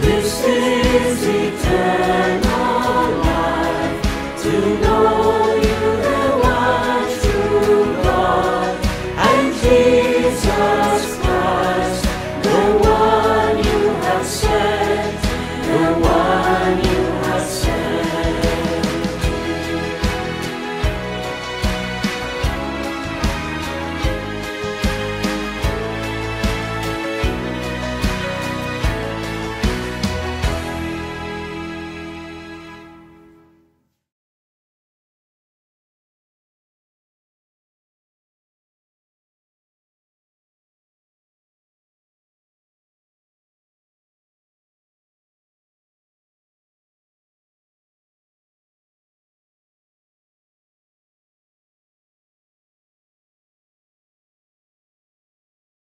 This is eternal.